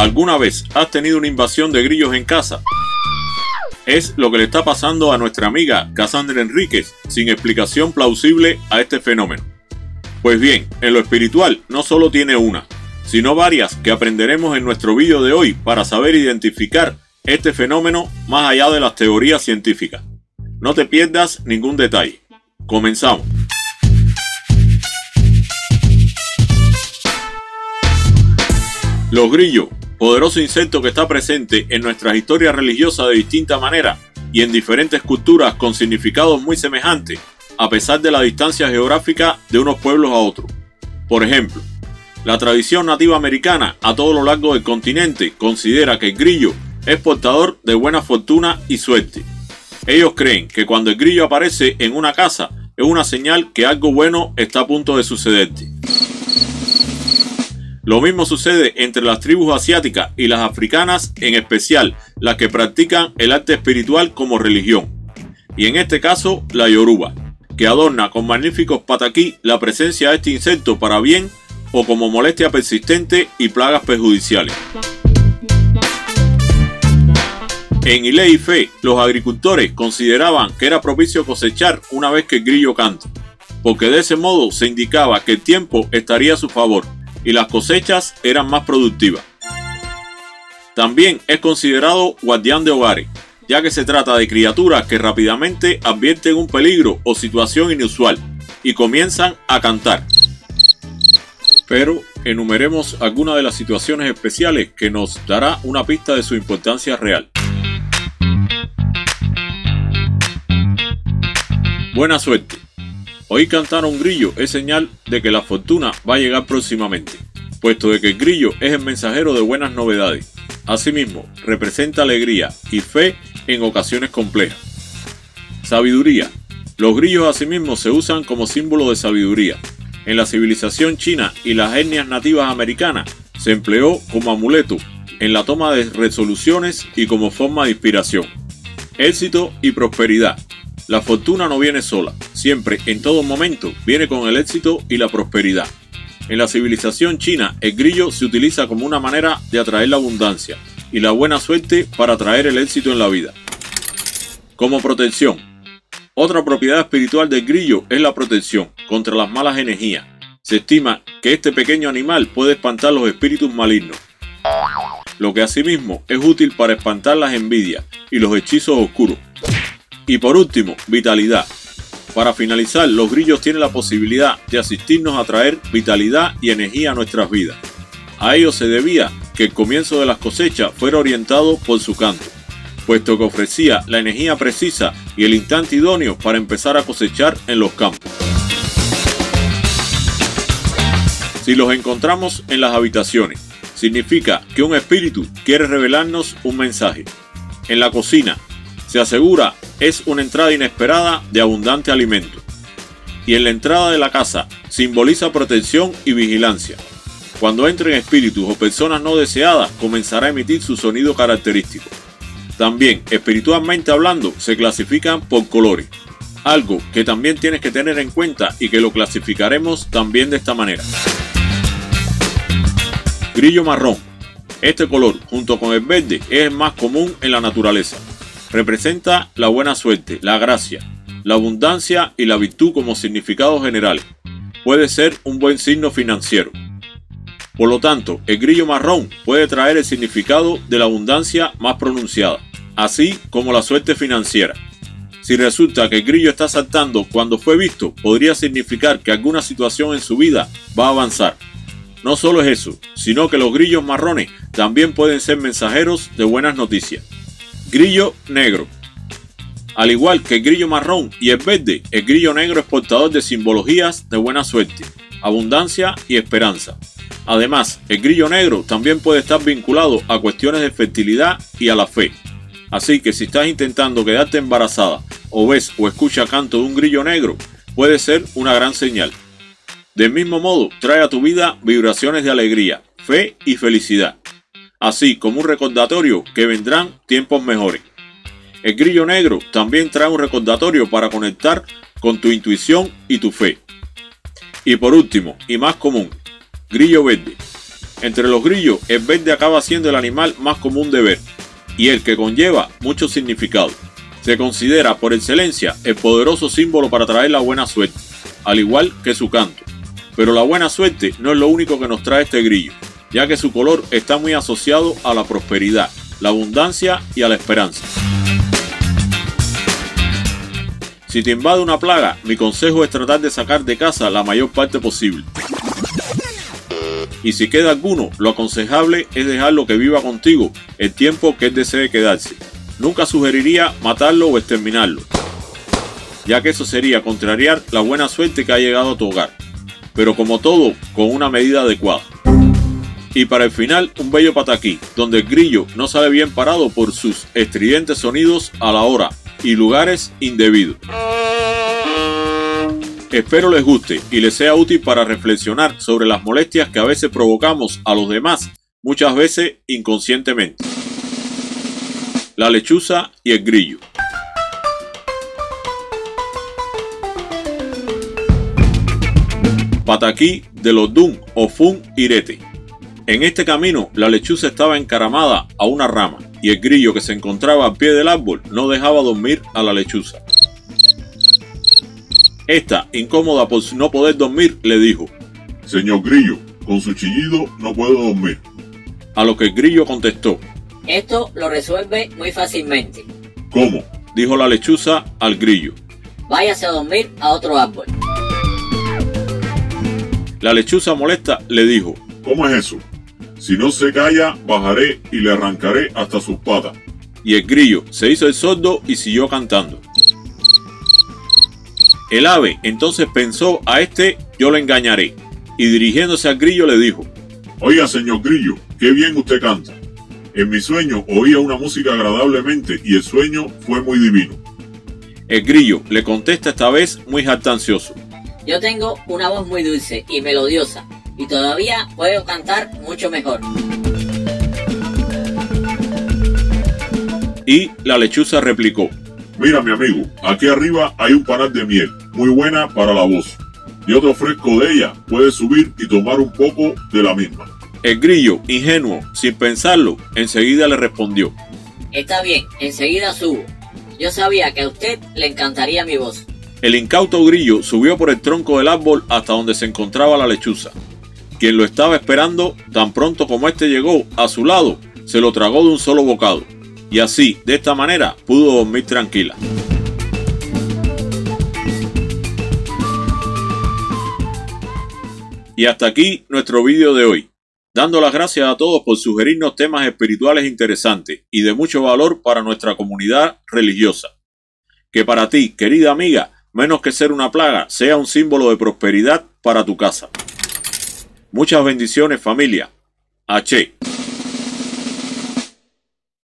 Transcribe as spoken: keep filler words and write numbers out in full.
¿Alguna vez has tenido una invasión de grillos en casa? Es lo que le está pasando a nuestra amiga Kasandra Enrríquez, sin explicación plausible a este fenómeno. Pues bien, en lo espiritual no solo tiene una, sino varias que aprenderemos en nuestro vídeo de hoy para saber identificar este fenómeno más allá de las teorías científicas. No te pierdas ningún detalle. Comenzamos. Los grillos, poderoso insecto que está presente en nuestras historias religiosas de distinta manera y en diferentes culturas con significados muy semejantes, a pesar de la distancia geográfica de unos pueblos a otros. Por ejemplo, la tradición nativa americana a todo lo largo del continente considera que el grillo es portador de buena fortuna y suerte. Ellos creen que cuando el grillo aparece en una casa es una señal que algo bueno está a punto de sucederte. Lo mismo sucede entre las tribus asiáticas y las africanas, en especial las que practican el arte espiritual como religión, y en este caso la yoruba, que adorna con magníficos pataquí la presencia de este insecto para bien o como molestia persistente y plagas perjudiciales. En Ile-Ifé, los agricultores consideraban que era propicio cosechar una vez que el grillo canta, porque de ese modo se indicaba que el tiempo estaría a su favor y las cosechas eran más productivas. También es considerado guardián de hogares, ya que se trata de criaturas que rápidamente advierten un peligro o situación inusual y comienzan a cantar. Pero enumeremos algunas de las situaciones especiales que nos dará una pista de su importancia real. Buena suerte. Oír cantar a un grillo es señal de que la fortuna va a llegar próximamente, puesto de que el grillo es el mensajero de buenas novedades. Asimismo, representa alegría y fe en ocasiones complejas. Sabiduría. Los grillos asimismo se usan como símbolo de sabiduría. En la civilización china y las etnias nativas americanas se empleó como amuleto en la toma de resoluciones y como forma de inspiración. Éxito y prosperidad. La fortuna no viene sola, siempre, en todo momento, viene con el éxito y la prosperidad. En la civilización china, el grillo se utiliza como una manera de atraer la abundancia y la buena suerte para atraer el éxito en la vida. Como protección. Otra propiedad espiritual del grillo es la protección contra las malas energías. Se estima que este pequeño animal puede espantar los espíritus malignos, lo que asimismo es útil para espantar las envidias y los hechizos oscuros. Y por último, vitalidad. Para finalizar, los grillos tienen la posibilidad de asistirnos a traer vitalidad y energía a nuestras vidas. A ello se debía que el comienzo de las cosechas fuera orientado por su canto, puesto que ofrecía la energía precisa y el instante idóneo para empezar a cosechar en los campos. Si los encontramos en las habitaciones, significa que un espíritu quiere revelarnos un mensaje. En la cocina, se asegura es una entrada inesperada de abundante alimento. Y en la entrada de la casa simboliza protección y vigilancia. Cuando entren espíritus o personas no deseadas, comenzará a emitir su sonido característico. También, espiritualmente hablando, se clasifican por colores, algo que también tienes que tener en cuenta y que lo clasificaremos también de esta manera. Grillo marrón. Este color, junto con el verde, es el más común en la naturaleza. Representa la buena suerte, la gracia, la abundancia y la virtud como significado general. Puede ser un buen signo financiero. Por lo tanto, el grillo marrón puede traer el significado de la abundancia más pronunciada, así como la suerte financiera. Si resulta que el grillo está saltando cuando fue visto, podría significar que alguna situación en su vida va a avanzar. No solo es eso, sino que los grillos marrones también pueden ser mensajeros de buenas noticias. Grillo negro. Al igual que el grillo marrón y el verde, el grillo negro es portador de simbologías de buena suerte, abundancia y esperanza. Además, el grillo negro también puede estar vinculado a cuestiones de fertilidad y a la fe. Así que si estás intentando quedarte embarazada o ves o escuchas canto de un grillo negro, puede ser una gran señal. Del mismo modo, trae a tu vida vibraciones de alegría, fe y felicidad, así como un recordatorio que vendrán tiempos mejores. El grillo negro también trae un recordatorio para conectar con tu intuición y tu fe. Y por último, y más común, grillo verde. Entre los grillos, el verde acaba siendo el animal más común de ver y el que conlleva muchos significados. Se considera por excelencia el poderoso símbolo para traer la buena suerte, al igual que su canto. Pero la buena suerte no es lo único que nos trae este grillo, ya que su color está muy asociado a la prosperidad, la abundancia y a la esperanza. Si te invade una plaga, mi consejo es tratar de sacar de casa la mayor parte posible. Y si queda alguno, lo aconsejable es dejarlo que viva contigo el tiempo que él desee quedarse. Nunca sugeriría matarlo o exterminarlo, ya que eso sería contrariar la buena suerte que ha llegado a tu hogar. Pero como todo, con una medida adecuada. Y para el final, un bello pataquí, donde el grillo no sale bien parado por sus estridentes sonidos a la hora y lugares indebidos. Espero les guste y les sea útil para reflexionar sobre las molestias que a veces provocamos a los demás, muchas veces inconscientemente. La lechuza y el grillo. Pataquí de los Dun o Fun Irete. En este camino, la lechuza estaba encaramada a una rama y el grillo que se encontraba al pie del árbol no dejaba dormir a la lechuza. Esta, incómoda por no poder dormir, le dijo: "Señor grillo, con su chillido no puedo dormir". A lo que el grillo contestó: "Esto lo resuelve muy fácilmente". "¿Cómo?", dijo la lechuza al grillo. "Váyase a dormir a otro árbol". La lechuza molesta le dijo: "¿Cómo es eso? Si no se calla, bajaré y le arrancaré hasta sus patas". Y el grillo se hizo el sordo y siguió cantando. El ave entonces pensó: "A este yo lo engañaré", y dirigiéndose al grillo le dijo: "Oiga, señor grillo, qué bien usted canta. En mi sueño oía una música agradablemente y el sueño fue muy divino". El grillo le contesta esta vez muy jactancioso: "Yo tengo una voz muy dulce y melodiosa y todavía puedo cantar mucho mejor". Y la lechuza replicó: "Mira, mi amigo, aquí arriba hay un panal de miel, muy buena para la voz. Yo te ofrezco de ella, puedes subir y tomar un poco de la misma". El grillo, ingenuo, sin pensarlo, enseguida le respondió: "Está bien, enseguida subo. Yo sabía que a usted le encantaría mi voz". El incauto grillo subió por el tronco del árbol hasta donde se encontraba la lechuza, quien lo estaba esperando. Tan pronto como este llegó a su lado, se lo tragó de un solo bocado. Y así, de esta manera, pudo dormir tranquila. Y hasta aquí nuestro vídeo de hoy, dando las gracias a todos por sugerirnos temas espirituales interesantes y de mucho valor para nuestra comunidad religiosa. Que para ti, querida amiga, menos que ser una plaga, sea un símbolo de prosperidad para tu casa. Muchas bendiciones, familia. H.